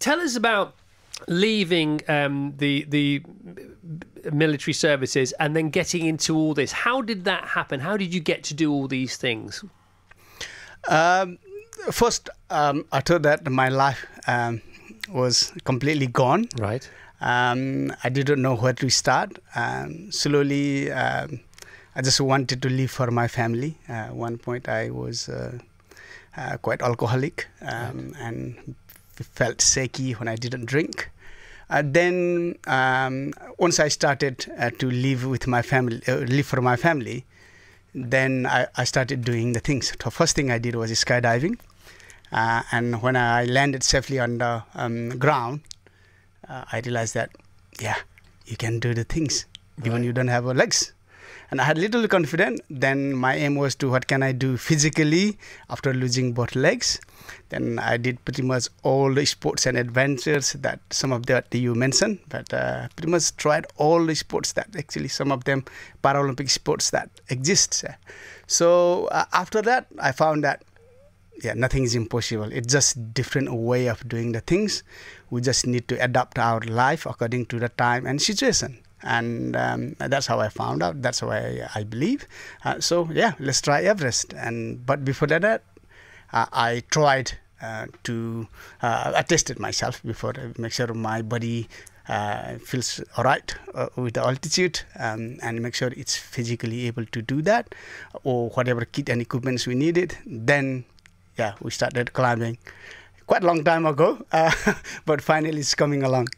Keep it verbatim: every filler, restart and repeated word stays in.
Tell us about leaving um, the the military services and then getting into all this. How did that happen? How did you get to do all these things? Um, first, um, after that, my life um, was completely gone. Right. Um, I didn't know where to start. Um, slowly, um, I just wanted to live for my family. Uh, at one point, I was uh, uh, quite alcoholic um, right. and felt sicky when I didn't drink. Uh, then, um, once I started uh, to live with my family, uh, live for my family, then I, I started doing the things. The first thing I did was skydiving, uh, and when I landed safely on the um, ground, uh, I realized that, yeah, you can do the things even right. you don't have legs. And I had little confidence. Then my aim was to what can I do physically after losing both legs. Then I did pretty much all the sports and adventures that some of that you mentioned, but uh, pretty much tried all the sports that actually some of them Paralympic sports that exist. So uh, after that, I found that, yeah, nothing is impossible. It's just different way of doing the things. We just need to adapt our life according to the time and situation. And um, that's how I found out. That's why I, I believe. Uh, so yeah, let's try Everest. And but before that, uh, I tried uh, to uh, I tested myself before to make sure my body uh, feels all right uh, with the altitude, um, and make sure it's physically able to do that, or whatever kit and equipments we needed. Then yeah, we started climbing. Quite a long time ago, uh, but finally it's coming along.